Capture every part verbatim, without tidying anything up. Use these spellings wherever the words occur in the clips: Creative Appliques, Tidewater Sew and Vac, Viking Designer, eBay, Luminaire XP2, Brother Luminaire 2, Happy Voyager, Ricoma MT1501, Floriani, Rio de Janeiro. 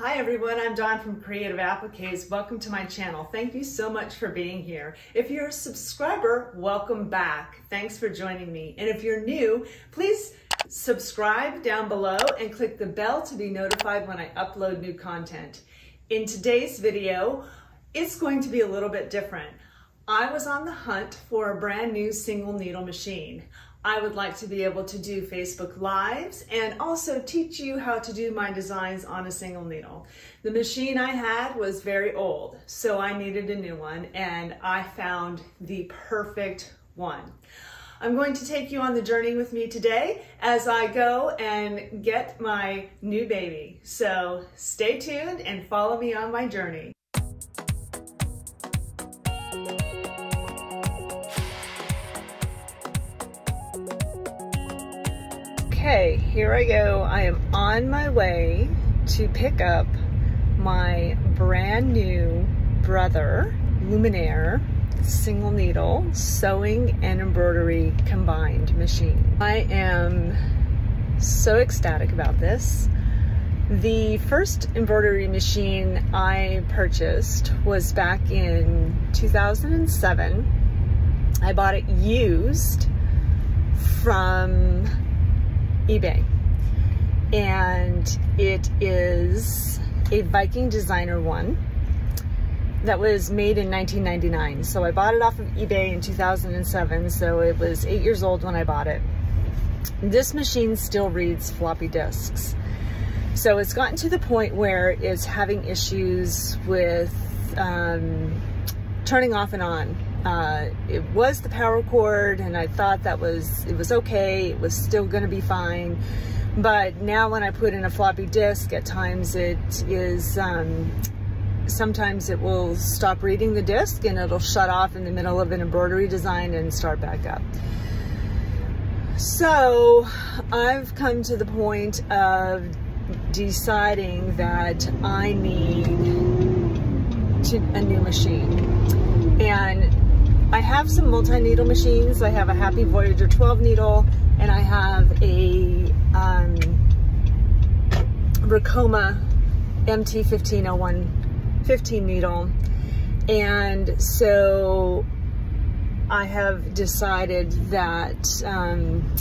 Hi everyone, I'm Dawn from Creative Appliques. Welcome to my channel. Thank you so much for being here. If you're a subscriber, welcome back. Thanks for joining me. And if you're new, please subscribe down below and click the bell to be notified when I upload new content. In today's video, it's going to be a little bit different. I was on the hunt for a brand new single needle machine. I would like to be able to do Facebook Lives and also teach you how to do my designs on a single needle. The machine I had was very old, so I needed a new one, and I found the perfect one. I'm going to take you on the journey with me today as I go and get my new baby. So stay tuned and follow me on my journey. Okay, here I go. I am on my way to pick up my brand new Brother Luminaire single needle sewing and embroidery combined machine. I am so ecstatic about this. The first embroidery machine I purchased was back in two thousand seven. I bought it used from eBay, and it is a Viking Designer one that was made in nineteen ninety-nine. So I bought it off of eBay in two thousand seven, so it was eight years old when I bought it. This machine still reads floppy disks, so it's gotten to the point where it's having issues with um, turning off and on. Uh, it was the power cord, and I thought that was, it was okay, it was still going to be fine, but now when I put in a floppy disk, at times it is, um, sometimes it will stop reading the disk and it'll shut off in the middle of an embroidery design and start back up. So I've come to the point of deciding that I need to, a new machine. And I have some multi-needle machines. I have a Happy Voyager twelve needle, and I have a um, Ricoma M T fifteen oh one fifteen needle. And so I have decided that um,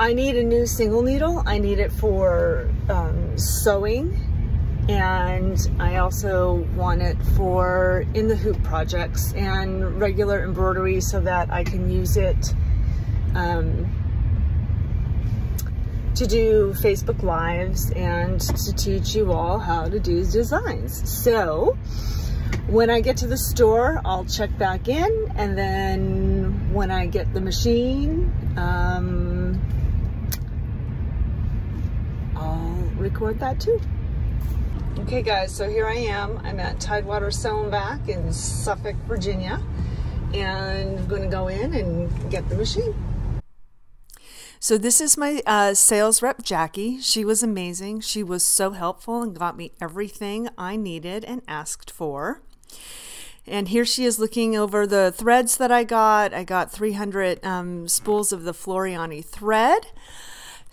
I need a new single needle. I need it for um, sewing, and I also want it for in the hoop projects and regular embroidery so that I can use it um, to do Facebook Lives and to teach you all how to do designs. So when I get to the store, I'll check back in, and then when I get the machine, um, I'll record that too. Okay guys, so here I am. I'm at Tidewater Sew and Vac in Suffolk, Virginia, and I'm going to go in and get the machine. So this is my uh, sales rep, Jackie. She was amazing. She was so helpful and got me everything I needed and asked for. And here she is looking over the threads that I got. I got three hundred um, spools of the Floriani thread.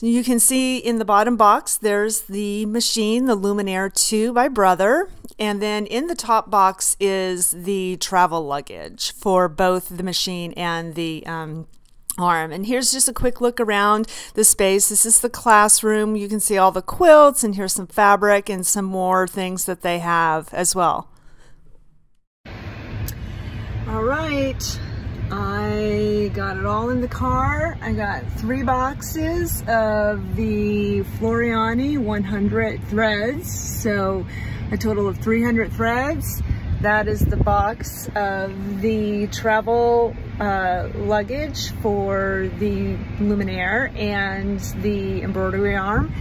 You can see in the bottom box, there's the machine, the Luminaire two by Brother. And then in the top box is the travel luggage for both the machine and the um, arm. And here's just a quick look around the space. This is the classroom. You can see all the quilts, and here's some fabric and some more things that they have as well. All right. I got it all in the car. I got three boxes of the Floriani one hundred threads, so a total of three hundred threads. That is the box of the travel uh, luggage for the Luminaire and the embroidery arm.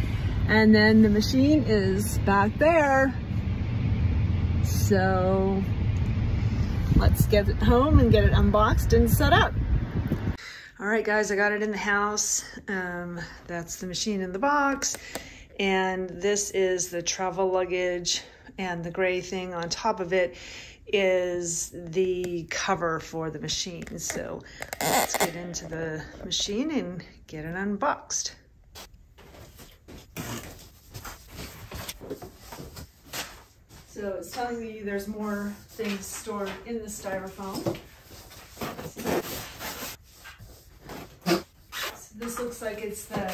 And then the machine is back there. So let's get it home and get it unboxed and set up. All right guys, I got it in the house. Um, that's the machine in the box. And this is the travel luggage, and the gray thing on top of it is the cover for the machine. So let's get into the machine and get it unboxed. So it's telling me there's more things stored in the styrofoam. So this looks like it's the,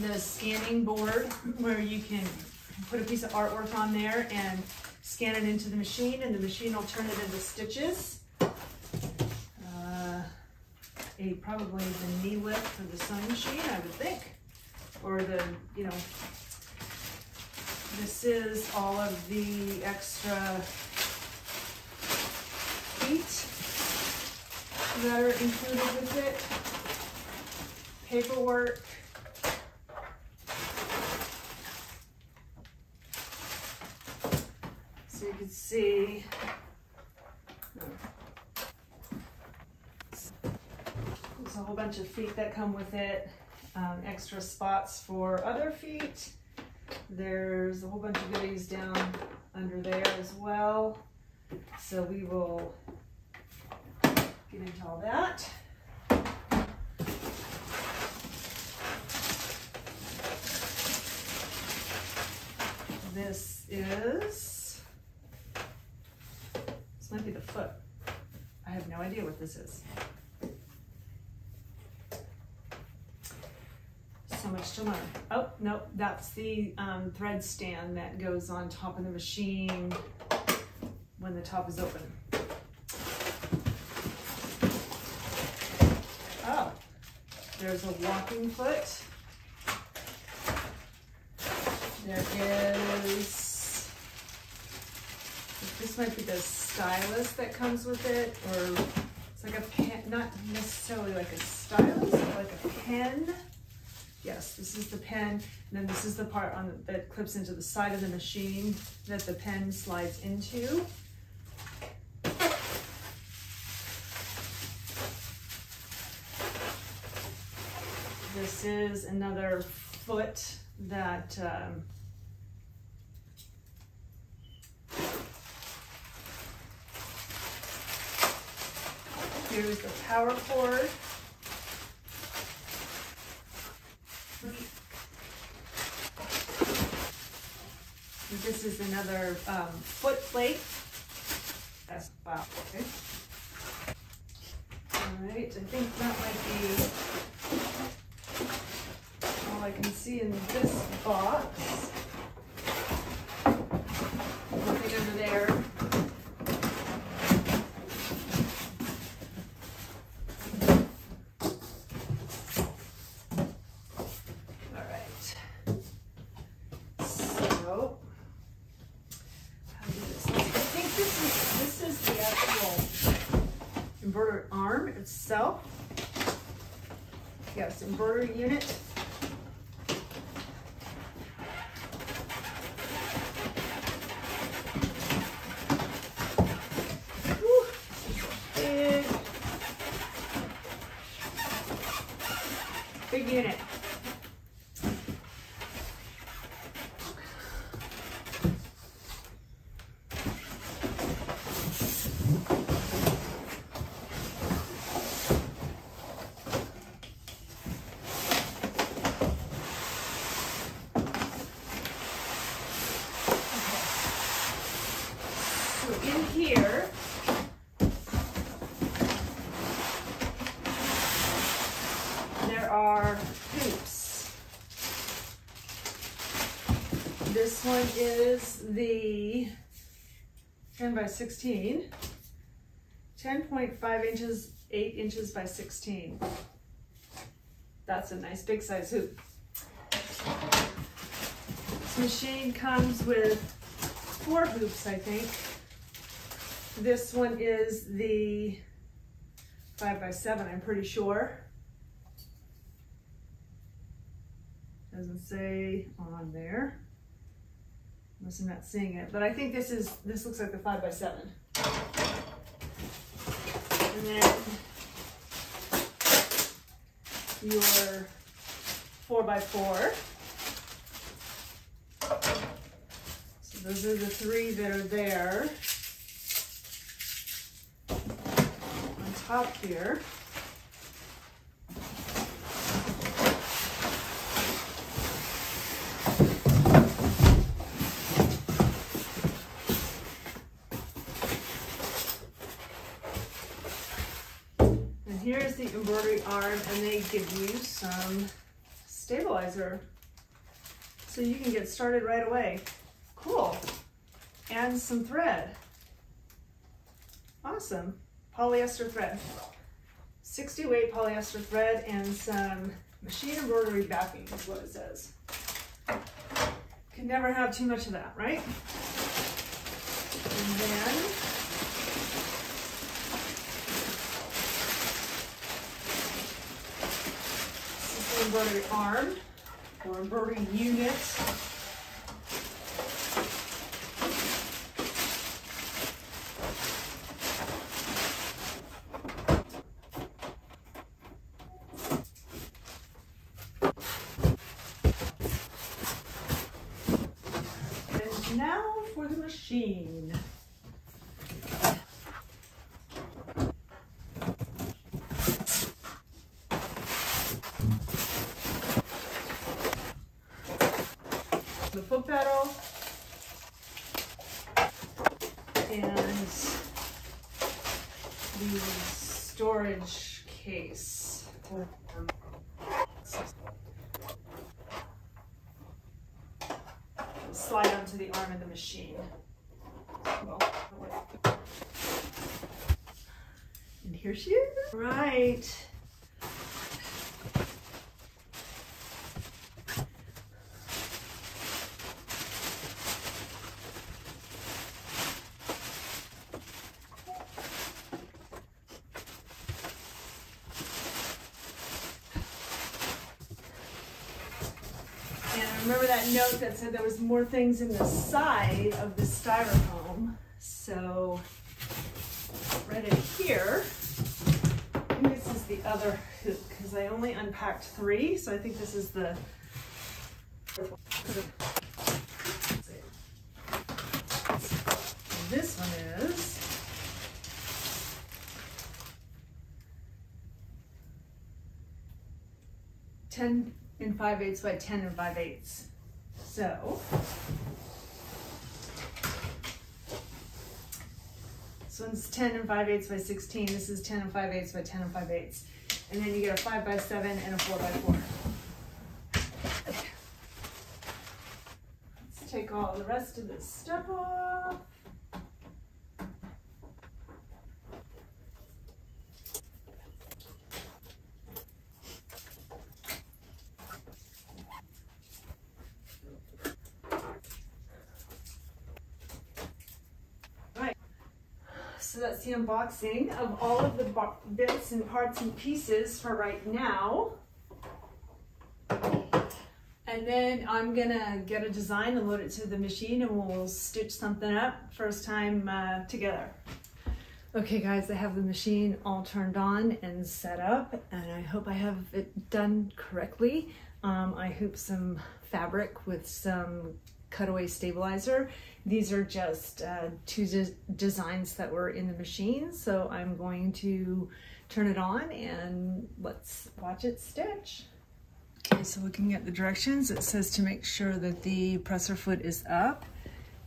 the scanning board where you can put a piece of artwork on there and scan it into the machine, and the machine will turn it into stitches. Uh, a probably the knee lift for the sewing machine, I would think, or the, you know, this is all of the extra feet that are included with it. Paperwork. So you can see. There's a whole bunch of feet that come with it. Um, extra spots for other feet. There's a whole bunch of goodies down under there as well. So we will get into all that. This is, this might be the foot. I have no idea what this is. So much to learn. Oh, no, that's the um, thread stand that goes on top of the machine when the top is open. Oh, there's a walking foot. There is, this might be the stylus that comes with it, or it's like a pen, not necessarily like a stylus, but like a pen. Yes, this is the pen, and then this is the part on the, that clips into the side of the machine that the pen slides into. This is another foot that um, here's the power cord. This is another um, foot plate. That's wow. Okay. All right. I think that might be all I can see in this box. Nothing under there. Itself. Yes, embroidery unit. Woo, big, big unit. This one is the ten by sixteen, ten point five inches, eight inches by sixteen. That's a nice big size hoop. This machine comes with four hoops, I think. This one is the five by seven, I'm pretty sure. Doesn't say on there. Unless I'm not seeing it, but I think this is, this looks like the five by seven. And then your four by four. So those are the three that are there on top here. embroidery arm, and they give you some stabilizer so you can get started right away. Cool. And some thread. Awesome. Polyester thread. sixty weight polyester thread and some machine embroidery backing is what it says. Can never have too much of that, right? And then this is the embroidery arm or embroidery unit. Machine. The foot pedal and the storage case. Slide onto the arm of the machine. And here she is. Right. Remember that note that said there was more things in the side of the styrofoam. So right in here, I think this is the other hoop because I only unpacked three. So I think this is the this one is ten. And five eighths by ten and five eighths. So, this one's ten and five eighths by sixteen. This is ten and five eighths by ten and five eighths. And then you get a five by seven and a four by four. Let's take all the rest of this stuff off. So that's the unboxing of all of the bits and parts and pieces for right now. And then I'm gonna get a design and load it to the machine and we'll stitch something up first time uh, together. Okay guys, I have the machine all turned on and set up, and I hope I have it done correctly. Um, I hooped some fabric with some cutaway stabilizer. These are just uh, two des designs that were in the machine, so I'm going to turn it on and let's watch it stitch. Okay, so looking at the directions, it says to make sure that the presser foot is up.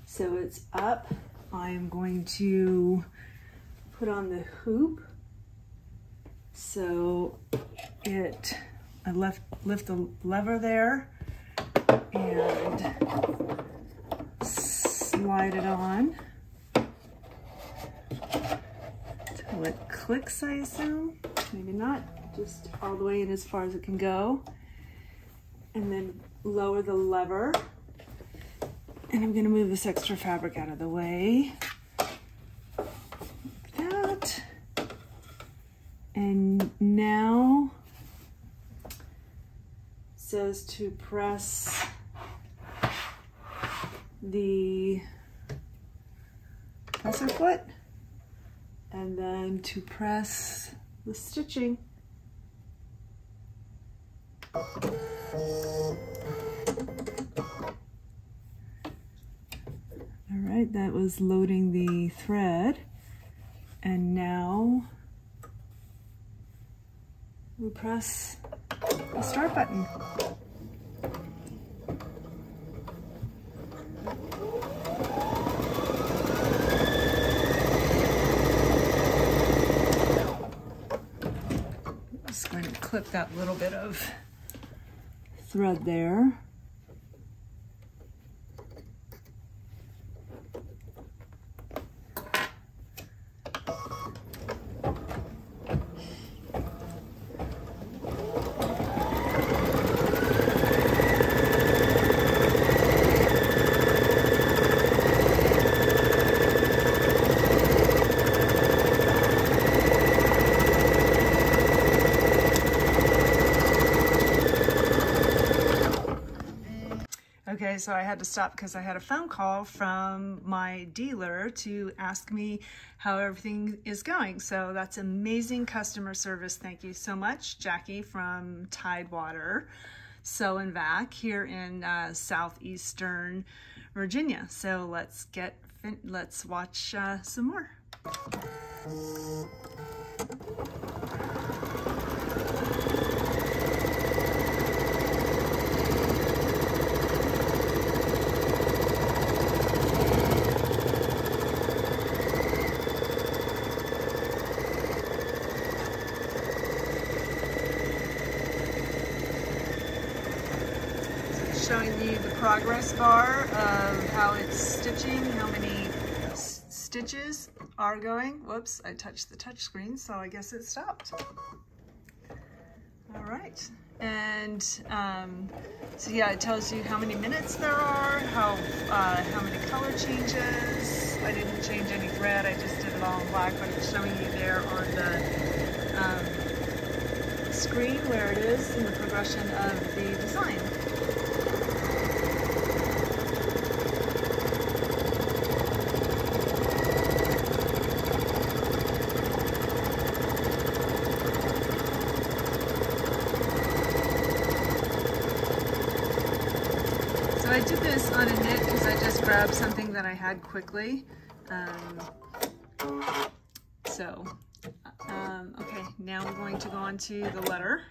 So it's up. I am going to put on the hoop. So it, I left, lift the lever there and slide it on till it clicks, I assume. Maybe not, just all the way in as far as it can go. And then lower the lever. And I'm gonna move this extra fabric out of the way. Like that. And now it says to press the presser foot and then to press the stitching. All right, that was loading the thread, and now we press the start button. clip that little bit of thread there. Okay, so I had to stop because I had a phone call from my dealer to ask me how everything is going. So that's amazing customer service. Thank you so much, Jackie from Tidewater Sew and Vac here in uh, southeastern Virginia. So let's get fin let's watch uh, some more. Showing you the progress bar of how it's stitching, how many s stitches are going. Whoops, I touched the touch screen, so I guess it stopped. All right, and um, so yeah, it tells you how many minutes there are, how, uh, how many color changes. I didn't change any thread, I just did it all in black, but it's showing you there on the um, screen where it is in the progression of the design. I did this on a knit because I just grabbed something that I had quickly. Um, so, um, okay, now we're going to go on to the letter.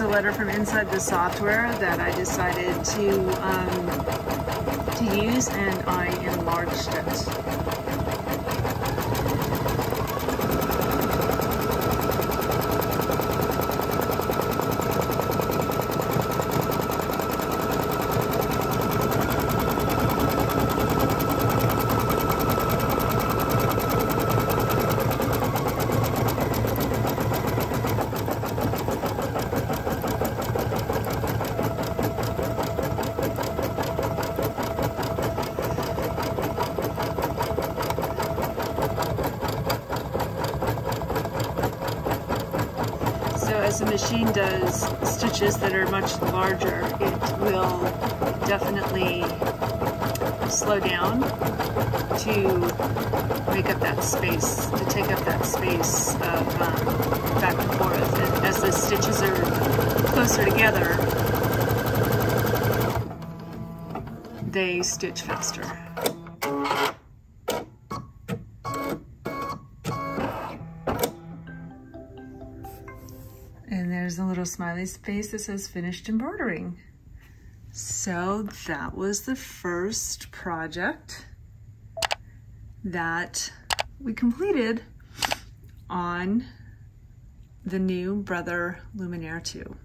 A letter from inside the software that I decided to um, to use, and I enlarged it. As the machine does stitches that are much larger, it will definitely slow down to make up that space, to take up that space of um, back and forth. And as the stitches are closer together, they stitch faster. There's a little smiley space that says finished embroidering. So that was the first project that we completed on the new Brother Luminaire two.